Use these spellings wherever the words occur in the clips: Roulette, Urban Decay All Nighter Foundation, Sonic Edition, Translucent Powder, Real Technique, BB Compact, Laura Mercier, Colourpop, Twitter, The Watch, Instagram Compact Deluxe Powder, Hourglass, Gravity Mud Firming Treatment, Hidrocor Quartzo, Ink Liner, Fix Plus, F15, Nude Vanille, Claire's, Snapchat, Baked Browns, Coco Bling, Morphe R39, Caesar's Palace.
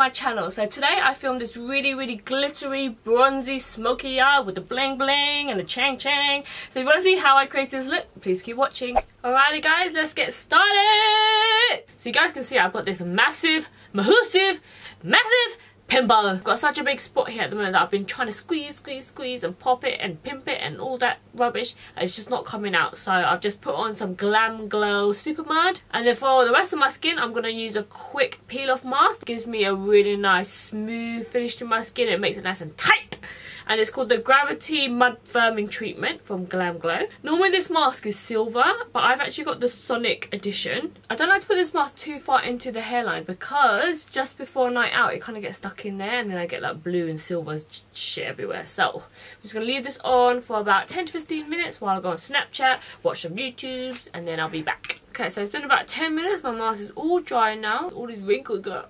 my channel. So today I filmed this really glittery, bronzy, smoky eye with the bling bling and the chang chang. So if you want to see how I created this look, please keep watching. Alrighty guys, let's get started. So you guys can see I've got this massive pinball. I've got such a big spot here at the moment that I've been trying to squeeze and pop it and pimp it and all that rubbish. It's just not coming out. So I've just put on some Glam Glow Super Mud. And then for the rest of my skin, I'm going to use a quick peel off mask. It gives me a really nice smooth finish to my skin. It makes it nice and tight. And it's called the Gravity Mud Firming Treatment from Glam Glow. Normally this mask is silver, but I've actually got the Sonic Edition. I don't like to put this mask too far into the hairline because just before a night out it kind of gets stuck in there and then I get like blue and silver shit everywhere. So I'm just going to leave this on for about 10 to 15 minutes while I go on Snapchat, watch some YouTubes, and then I'll be back. Okay, so it's been about 10 minutes. My mask is all dry now. All these wrinkles go...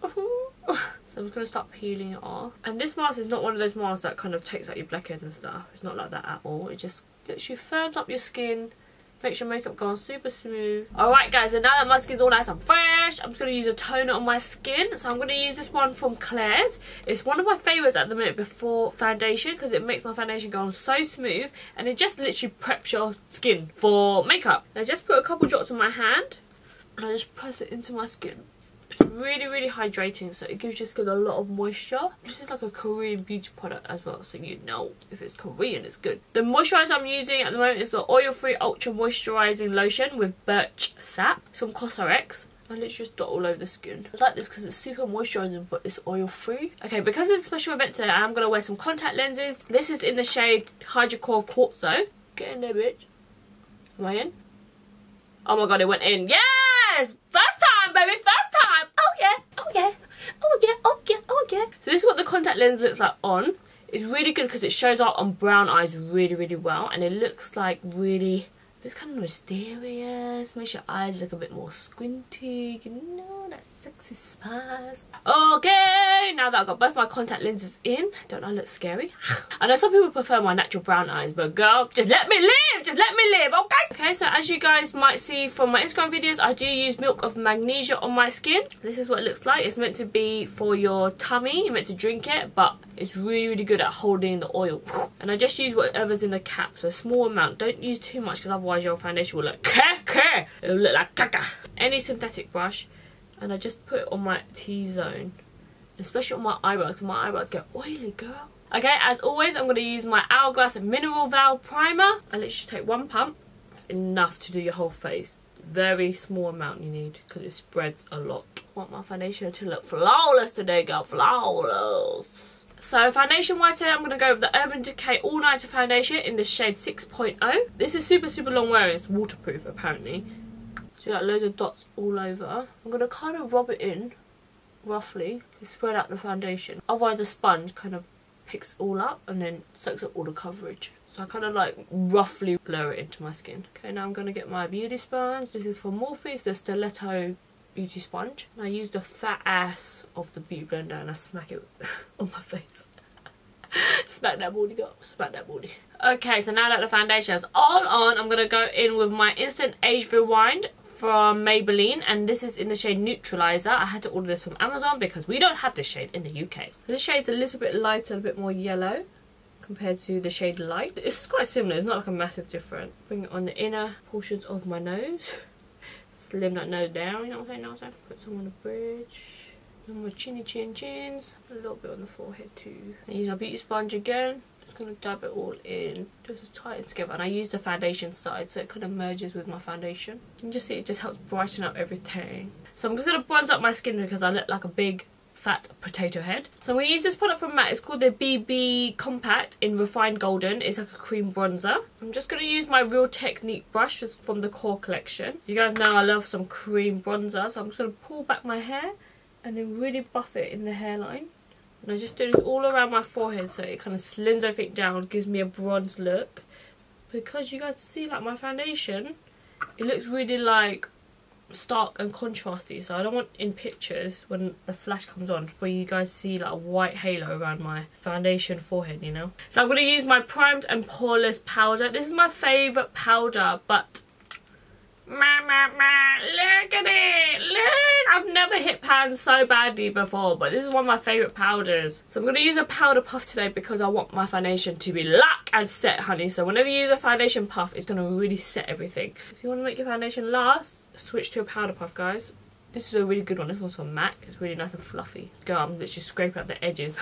So I'm just going to start peeling it off. And this mask is not one of those masks that kind of takes out your blackheads and stuff. It's not like that at all. It just literally firms up your skin, makes your makeup go on super smooth. Alright guys, so now that my skin's all nice and fresh, I'm just going to use a toner on my skin. So I'm going to use this one from Claire's. It's one of my favourites at the minute before foundation because it makes my foundation go on so smooth. And it just literally preps your skin for makeup. And I just put a couple drops on my hand and I just press it into my skin. It's really hydrating, so it gives your skin a lot of moisture. This is like a Korean beauty product as well, so you know if it's Korean, it's good. The moisturiser I'm using at the moment is the Oil-Free Ultra Moisturising Lotion with Birch Sap. It's from COSRX. I literally just dot all over the skin. I like this because it's super moisturising, but it's oil-free. Okay, because it's a special event today, I'm going to wear some contact lenses. This is in the shade Hidrocor Quartzo. Get in there, bitch. Am I in? Oh my god, it went in. Yes! First time, baby! First time! Oh yeah! Oh yeah! Oh yeah! Oh yeah! Oh yeah! So this is what the contact lens looks like on. It's really good because it shows up on brown eyes really well, and it looks like really... It's kind of mysterious, makes your eyes look a bit more squinty, you know, that sexy spice. Okay, now that I've got both my contact lenses in, don't I look scary? I know some people prefer my natural brown eyes, but girl, just let me live, okay? Okay, so as you guys might see from my Instagram videos, I do use Milk of Magnesia on my skin. This is what it looks like. It's meant to be for your tummy, you're meant to drink it, but it's really good at holding the oil. And I just use whatever's in the cap, so a small amount. Don't use too much because otherwise your foundation will look caca. It'll look like caca. Any synthetic brush, and I just put it on my T-zone, especially on my eyebrows, because my eyebrows get oily, girl. Okay, as always, I'm going to use my Hourglass Mineral Veil Primer. I literally take one pump. It's enough to do your whole face. Very small amount you need because it spreads a lot. I want my foundation to look flawless today, girl. Flawless. So foundation-wise today, I'm going to go with the Urban Decay All Nighter Foundation in the shade 6.0. This is super long wearing. It's waterproof, apparently. So you got loads of dots all over. I'm going to kind of rub it in, roughly, to spread out the foundation. Otherwise the sponge kind of picks it all up and then soaks up all the coverage. So I kind of like roughly blur it into my skin. Okay, now I'm going to get my beauty sponge. This is from Morphe. It's the Stiletto beauty sponge, and I use the fat ass of the beauty blender and I smack it on my face. Smack that body, girl. Smack that body. Okay, so now that the foundation is all on, I'm gonna go in with my Instant Age Rewind from Maybelline, and this is in the shade Neutralizer. I had to order this from Amazon because we don't have this shade in the UK. This shade's a little bit lighter, a bit more yellow compared to the shade Light. It's quite similar, it's not like a massive difference. Bring it on the inner portions of my nose. Slim that nose down, you know what I'm saying? Put some on the bridge, on my chinny chins, a little bit on the forehead too. I use my beauty sponge again, just gonna dab it all in, just to tighten together. And I use the foundation side so it kind of merges with my foundation. You can just see it just helps brighten up everything. So I'm just gonna bronze up my skin because I look like a big fat potato head. So I'm gonna use this product from Matt. It's called the BB Compact in Refined Golden. It's like a cream bronzer. I'm just gonna use my Real Technique brush from the Core collection. You guys know I love some cream bronzer, so I'm just gonna pull back my hair and then really buff it in the hairline. And I just do this all around my forehead so it kind of slims everything down, gives me a bronze look. Because you guys see, like, my foundation, it looks really like stark and contrasty, so I don't want in pictures when the flash comes on for you guys to see like a white halo around my foundation forehead, you know. So I'm going to use my primed and poreless powder. This is my favourite powder, but Look at it! Look! I've never hit pan so badly before, but this is one of my favourite powders. So I'm going to use a powder puff today because I want my foundation to be locked and set, honey. So whenever you use a foundation puff, it's going to really set everything. If you want to make your foundation last, switch to a powder puff, guys. This is a really good one. This one's from MAC. It's really nice and fluffy. Girl, I'm literally scraping up the edges.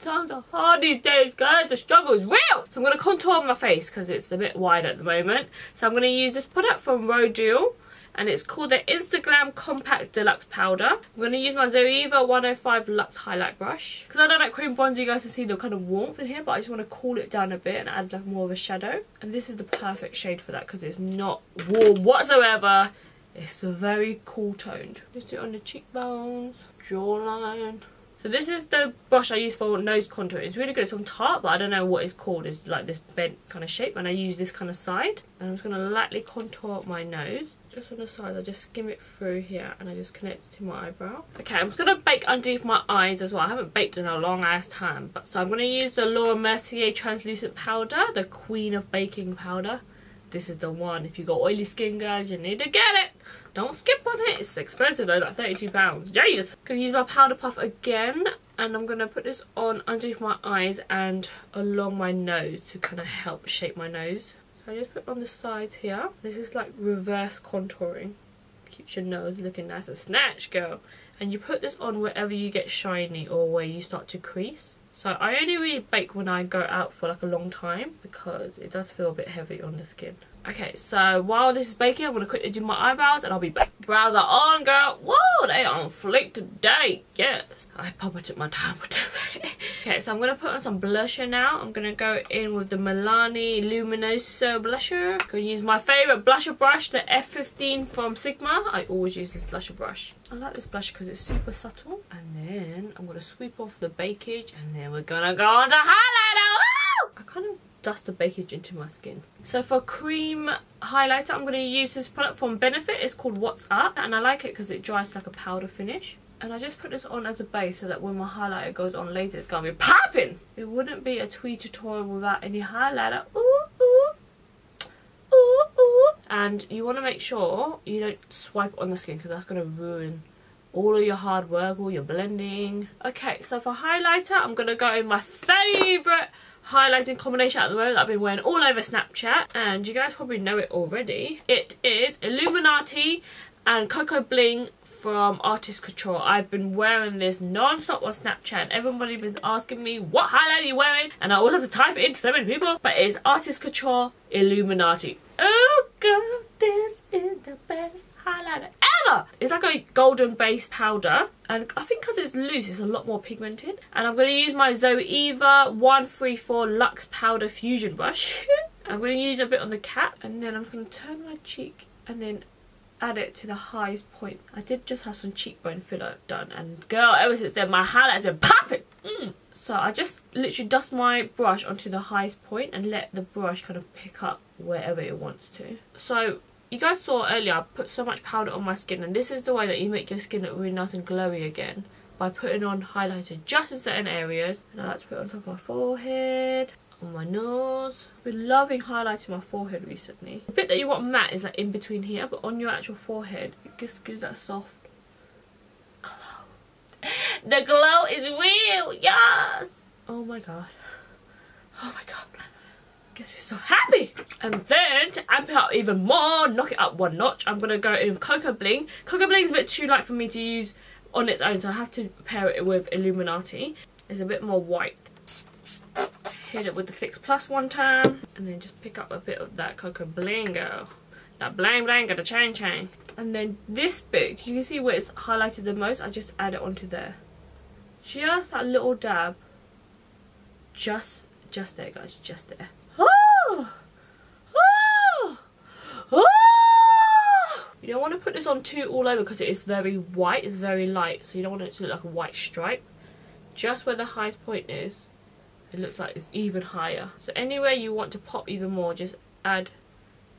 Times are hard these days, guys. The struggle is real. So I'm going to contour my face because it's a bit wide at the moment. So I'm going to use this product from Rodial, and it's called the Instagram Compact Deluxe Powder. I'm going to use my Zoeva 105 Luxe Highlight Brush. Because I don't like cream bronzer, you guys can see the kind of warmth in here, but I just want to cool it down a bit and add like more of a shadow. And this is the perfect shade for that because it's not warm whatsoever. It's very cool toned. Just do it on the cheekbones, jawline. So this is the brush I use for nose contour. It's really good. It's from Tarte, but I don't know what it's called. It's like this bent kind of shape, and I use this kind of side. And I'm just going to lightly contour my nose. Just on the sides, I just skim it through here, and I just connect it to my eyebrow. Okay, I'm just going to bake underneath my eyes as well. I haven't baked in a long ass time. But so I'm going to use the Laura Mercier Translucent Powder, the queen of baking powder. This is the one. If you've got oily skin, guys, you need to get it. Don't skip on it. It's expensive though, like £32. Jesus! I'm going to use my powder puff again, and I'm going to put this on underneath my eyes and along my nose to kind of help shape my nose. So I just put it on the sides here. This is like reverse contouring. Keeps your nose looking nice and snatched, girl. And you put this on wherever you get shiny or where you start to crease. So I only really bake when I go out for like a long time because it does feel a bit heavy on the skin. Okay, so while this is baking, I'm going to quickly do my eyebrows and I'll be back. Brows are on, girl. Whoa, they are on fleek today. Yes. I probably took my time with that. Okay, so I'm going to put on some blusher now. I'm going to go in with the Milani Luminoso blusher. I'm going to use my favourite blusher brush, the F15 from Sigma. I always use this blusher brush. I like this blush because it's super subtle. And then I'm going to sweep off the bakage. And then we're going to go on to highlighter. Woo! I kind of dust the bakage into my skin. So for cream highlighter, I'm going to use this product from Benefit. It's called What's Up, and I like it because it dries like a powder finish. And I just put this on as a base so that when my highlighter goes on later, it's going to be popping. It wouldn't be a tweed tutorial without any highlighter. Ooh, ooh, ooh, ooh. And you want to make sure you don't swipe on the skin because that's going to ruin all of your hard work, all your blending. Okay, so for highlighter, I'm going to go in my favourite highlighting combination at the moment that I've been wearing all over Snapchat, and you guys probably know it already. It is Illuminati and Coco Bling from Artist Couture. I've been wearing this non-stop on Snapchat, and everybody's been asking me what highlight are you wearing, and I always have to type it into so many people. But it's Artist Couture Illuminati. Oh girl, this is the best highlighter ever. It's like a golden base powder, and I think because it's loose, it's a lot more pigmented. And I'm going to use my Zoeva 134 Luxe Powder Fusion Brush. I'm going to use a bit on the cap, and then I'm going to turn my cheek and then add it to the highest point. I did just have some cheekbone filler done, and girl, ever since then my highlight's been popping. So I just literally dust my brush onto the highest point and let the brush kind of pick up wherever it wants to. So you guys saw earlier, I put so much powder on my skin, and this is the way that you make your skin look really nice and glowy again, by putting on highlighter just in certain areas. And I like to put it on top of my forehead, on my nose. I've been loving highlighting my forehead recently. The bit that you want matte is like in between here, but on your actual forehead, it just gives that soft glow. The glow is real, yes! Oh my god. Oh my god. Guess we're so happy. And then to amp it up even more, knock it up one notch, I'm gonna go in with Coco Bling. Coco Bling is a bit too light for me to use on its own, so I have to pair it with Illuminati. It's a bit more white. Hit it with the Fix Plus one time, and then just pick up a bit of that Coco Bling, girl. That bling bling, got a chain chain. And then this bit, you can see where it's highlighted the most. I just add it onto there. Just that little dab. Just there, guys. Just there. You don't want to put this on too all over because it is very white, it's very light, so you don't want it to look like a white stripe. Just where the highest point is, it looks like it's even higher. So anywhere you want to pop even more, just add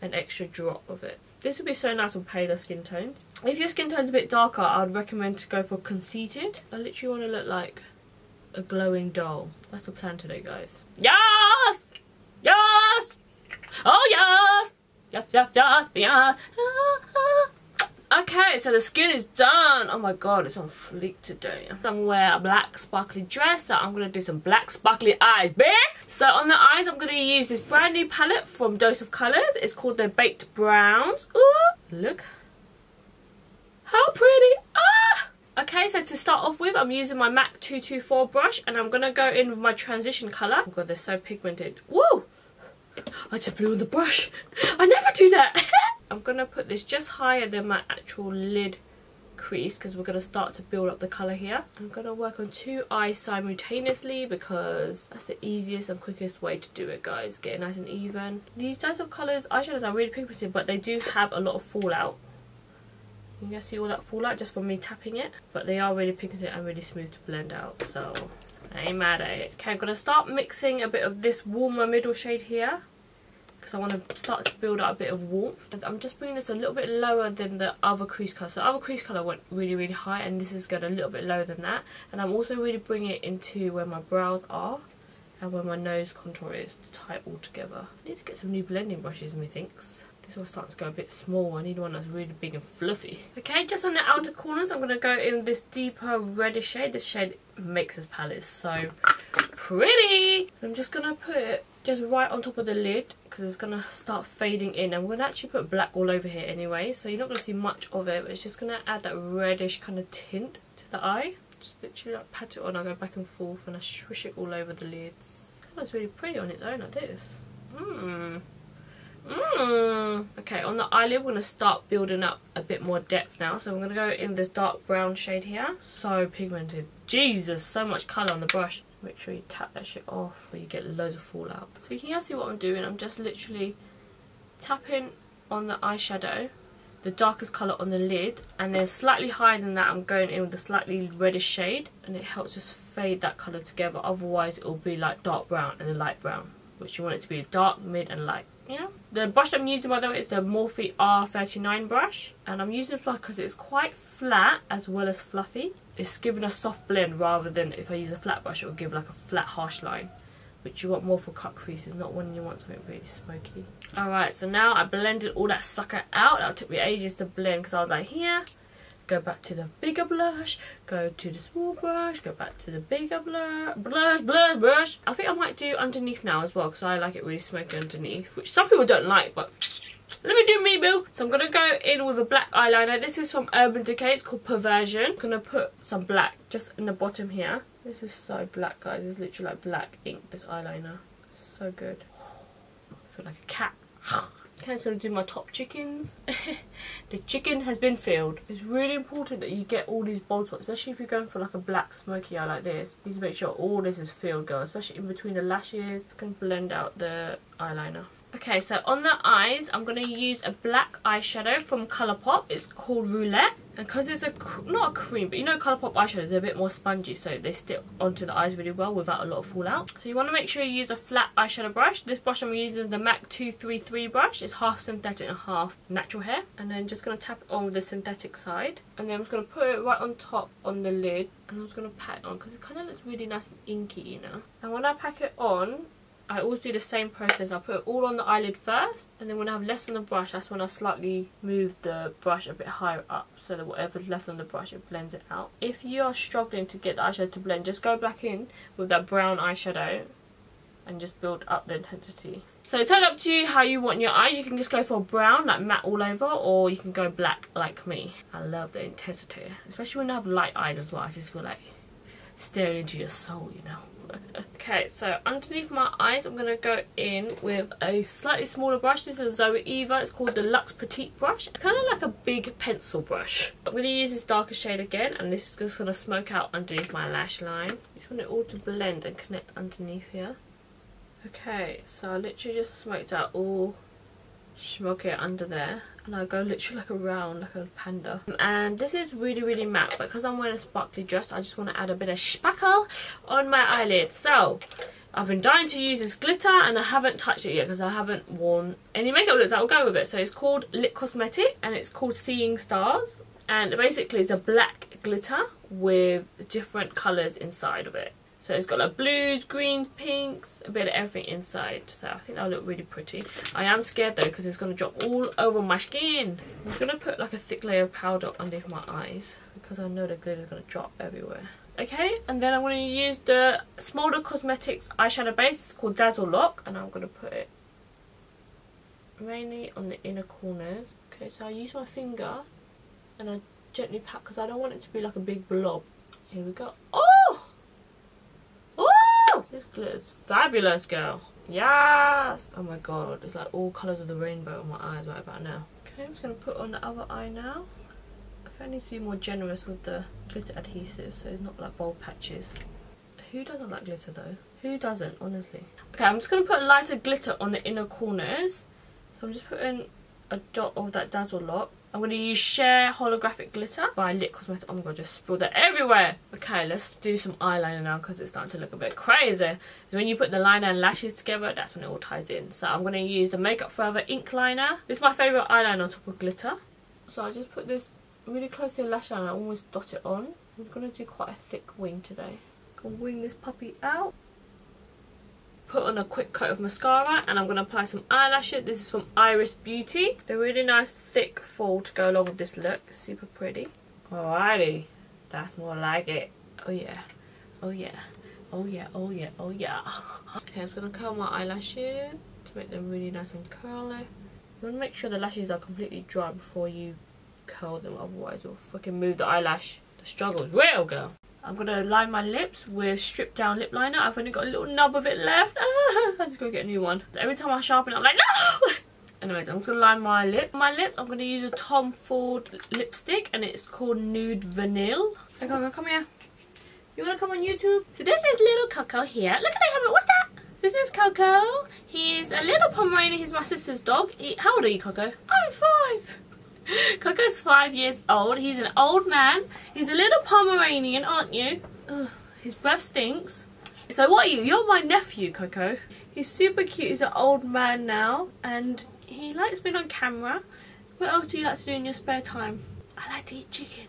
an extra drop of it. This would be so nice on paler skin tone. If your skin tone's a bit darker, I'd recommend to go for Conceited. I literally want to look like a glowing doll. That's the plan today, guys. Yes! Yes! Oh yes! Just be honest. Okay, so the skin is done. Oh my god, it's on fleek today. I'm gonna wear a black sparkly dress, so I'm gonna do some black sparkly eyes, bitch. So on the eyes, I'm gonna use this brand new palette from Dose of Colours. It's called the Baked Browns. Ooh, look how pretty. Ah! Okay, so to start off with, I'm using my MAC 224 brush, and I'm gonna go in with my transition colour. Oh god, they're so pigmented. Woo! I just blew on the brush. I never do that. I'm going to put this just higher than my actual lid crease because we're going to start to build up the colour here. I'm going to work on two eyes simultaneously because that's the easiest and quickest way to do it, guys. Get it nice and even. These types of colours, eyeshadows are really pigmented, but they do have a lot of fallout. You can see all that fallout just from me tapping it. But they are really pigmented and really smooth to blend out, so I ain't mad at it. Okay, I'm going to start mixing a bit of this warmer middle shade here, because I want to start to build up a bit of warmth. I'm just bringing this a little bit lower than the other crease colour. So the other crease colour went really, really high, and this is going a little bit lower than that. And I'm also really bringing it into where my brows are and where my nose contour is to tie it all together. I need to get some new blending brushes, methinks. This one starts to go a bit small. I need one that's really big and fluffy. Okay, just on the outer corners, I'm going to go in this deeper reddish shade. This shade makes this palette so pretty. I'm just going to put it just right on top of the lid because it's going to start fading in. I'm going to actually put black all over here anyway, so you're not going to see much of it, but it's just going to add that reddish kind of tint to the eye. Just literally like pat it on, I go back and forth and I swish it all over the lids. It looks really pretty on its own like this. Okay, on the eyelid we're going to start building up a bit more depth now, so I'm going to go in this dark brown shade here. So pigmented. Jesus, so much colour on the brush. Make sure you tap that shit off or you get loads of fallout. So you can see what I'm doing. I'm just literally tapping on the eyeshadow, the darkest colour on the lid, and then slightly higher than that I'm going in with a slightly reddish shade, and it helps just fade that colour together. Otherwise it will be like dark brown and a light brown, which you want it to be dark, mid and light. Yeah. The brush that I'm using, by the way, is the Morphe R39 brush, and I'm using it because it's quite flat as well as fluffy. It's giving a soft blend rather than if I use a flat brush, it will give like a flat harsh line, which you want more for cut creases, not when you want something really smoky. Alright, so now I blended all that sucker out. That took me ages to blend because I was like, here, go back to the bigger blush, go to the small brush, go back to the bigger blush. I think I might do underneath now as well because I like it really smoky underneath, which some people don't like, but let me do me, boo. So I'm going to go in with a black eyeliner. This is from Urban Decay. It's called Perversion. I'm going to put some black just in the bottom here. This is so black, guys. It's literally like black ink, this eyeliner. So good. I feel like a cat. Okay, I'm going to do my top chickens. The chicken has been filled. It's really important that you get all these bold spots, especially if you're going for like a black smoky eye like this. You need to make sure all this is filled, girl, especially in between the lashes. You can blend out the eyeliner. Okay, so on the eyes, I'm going to use a black eyeshadow from Colourpop. It's called Roulette. And because it's not a cream, but you know Colourpop eyeshadows, they're a bit more spongy, so they stick onto the eyes really well without a lot of fallout. So you want to make sure you use a flat eyeshadow brush. This brush I'm using is the MAC 233 brush. It's half synthetic and half natural hair. And then just going to tap it on with the synthetic side. And then I'm just going to put it right on top on the lid. And I'm just going to pat it on because it kind of looks really nice and inky, you know. And when I pack it on, I always do the same process. I put it all on the eyelid first, and then when I have less on the brush, that's when I slightly move the brush a bit higher up so that whatever's left on the brush, it blends it out. If you are struggling to get the eyeshadow to blend, just go back in with that brown eyeshadow and just build up the intensity. So it's up to you how you want your eyes. You can just go for brown, like matte all over, or you can go black like me. I love the intensity, especially when I have light eyes as well. I just feel like staring into your soul, you know. Okay, so underneath my eyes, I'm going to go in with a slightly smaller brush. This is Zoeva. It's called the Luxe Petite brush. It's kind of like a big pencil brush. I'm going to use this darker shade again, and this is just going to smoke out underneath my lash line. I just want it all to blend and connect underneath here. Okay, so I literally just smoked out all smoke it under there, and I go literally like around like a panda. And this is really, really matte, but because I'm wearing a sparkly dress, I just want to add a bit of spackle on my eyelid. So I've been dying to use this glitter, and I haven't touched it yet because I haven't worn any makeup looks that will go with it. So it's called Lit Cosmetic, and it's called Seeing Stars, and basically it's a black glitter with different colours inside of it. So it's got like blues, greens, pinks, a bit of everything inside. So I think that'll look really pretty. I am scared though because it's going to drop all over my skin. I'm going to put like a thick layer of powder underneath my eyes because I know the glitter is going to drop everywhere. Okay, and then I'm going to use the Smolder Cosmetics eyeshadow base. It's called Dazzle Lock, and I'm going to put it mainly on the inner corners. Okay, so I use my finger and I gently pat because I don't want it to be like a big blob. Here we go. Oh! This glitter is fabulous, girl. Yes! Oh my god, it's like all colours of the rainbow on my eyes right about now. Okay, I'm just going to put on the other eye now. I think I need to be more generous with the glitter adhesive so it's not like bold patches. Who doesn't like glitter though? Who doesn't, honestly? Okay, I'm just going to put lighter glitter on the inner corners. So I'm just putting a dot of that Dazzle Lock. I'm going to use Share Holographic Glitter by Lit Cosmetics. Oh my god, just spill that everywhere. Okay, let's do some eyeliner now because it's starting to look a bit crazy. So when you put the liner and lashes together, that's when it all ties in. So I'm going to use the Makeup Forever Ink Liner. This is my favourite eyeliner on top of glitter. So I just put this really close to the lash line and I almost dot it on. I'm going to do quite a thick wing today. I'm going to wing this puppy out. Put on a quick coat of mascara and I'm going to apply some eyelashes. This is from Iris Beauty. They're really nice thick fold to go along with this look. Super pretty. Alrighty, that's more like it. Oh yeah, oh yeah, oh yeah, oh yeah, oh yeah. Okay, I'm just going to curl my eyelashes to make them really nice and curly. You want to make sure the lashes are completely dry before you curl them, otherwise you'll fucking move the eyelash. The struggle is real, girl. I'm going to line my lips with stripped down lip liner. I've only got a little nub of it left. I'm just going to get a new one. Every time I sharpen it, I'm like, no! Anyways, I'm just going to line my lip. My lips, I'm going to use a Tom Ford lipstick and it's called Nude Vanille. Okay, come here. You want to come on YouTube? So this is little Coco here. Look at that. What's that? This is Coco. He's a little Pomeranian. He's my sister's dog. How old are you, Coco? I'm 5. Coco's 5 years old. He's an old man. He's a little Pomeranian, aren't you? Ugh, his breath stinks. So what are you? You're my nephew, Coco. He's super cute. He's an old man now. And he likes being on camera. What else do you like to do in your spare time? I like to eat chicken.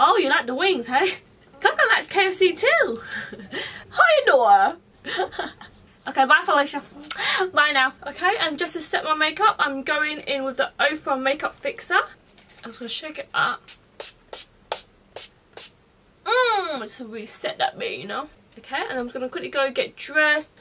Oh, you like the wings, hey? Coco likes KFC too. Hi, Noah. Okay, bye Felicia. Bye now. Okay, and just to set my makeup, I'm going in with the Ofra Makeup Fixer. I'm just going to shake it up. Just to really set that bit, you know. Okay, and I'm just going to quickly go get dressed,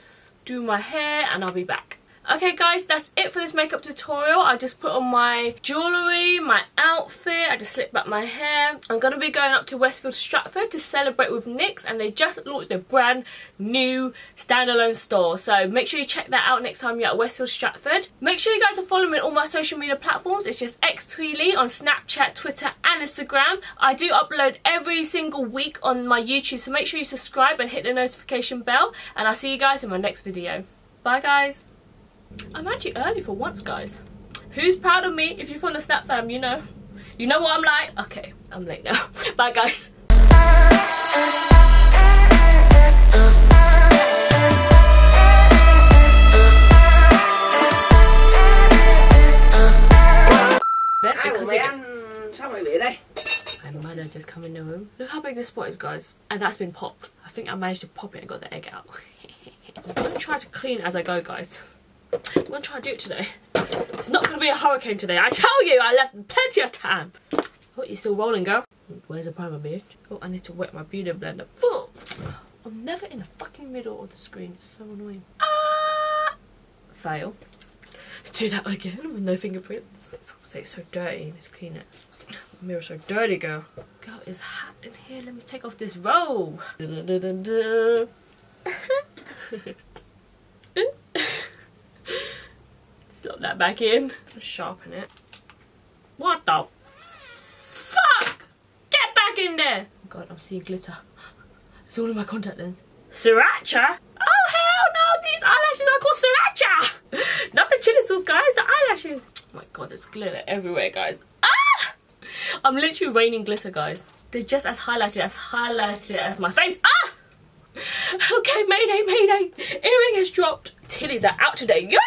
do my hair, and I'll be back. Okay guys, that's it for this makeup tutorial. I just put on my jewellery, my outfit, I just slicked back my hair. I'm going to be going up to Westfield Stratford to celebrate with NYX and they just launched a brand new standalone store. So make sure you check that out next time you're at Westfield Stratford. Make sure you guys are following me on all my social media platforms. It's just xtweely on Snapchat, Twitter and Instagram. I do upload every single week on my YouTube, so make sure you subscribe and hit the notification bell. And I'll see you guys in my next video. Bye guys. I'm actually early for once, guys. Who's proud of me? If you're from the Snap fam, you know. You know what I'm like. Okay, I'm late now. Bye, guys. Just come in the room. Look how big this spot is, guys, and that's been popped. I think I managed to pop it and got the egg out. I'm gonna try to clean as I go, guys. I'm gonna try to do it today. It's not gonna be a hurricane today, I tell you. I left plenty of time. Oh, you're still rolling, girl. Where's the primer, bitch? Oh, I need to wet my beauty blender. Full. I'm never in the fucking middle of the screen. It's so annoying. Fail. Do that again with no fingerprints. For fuck's sake, it's so dirty. Let's clean it. Mirror's so dirty, girl. Girl, it's hot in here. Let me take off this robe. Slap that back in. Just sharpen it. What the fuck? Get back in there! Oh god, I'm seeing glitter. It's all in my contact lens. Sriracha? Oh hell no! These eyelashes are called sriracha! Not the chili sauce, guys. The eyelashes. Oh my god, there's glitter everywhere, guys. I'm literally raining glitter, guys. They're just as highlighted as my face. Ah! Okay, mayday, mayday. Earring has dropped. Tillies are out today. Yes!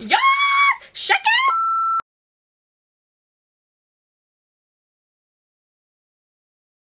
Yes!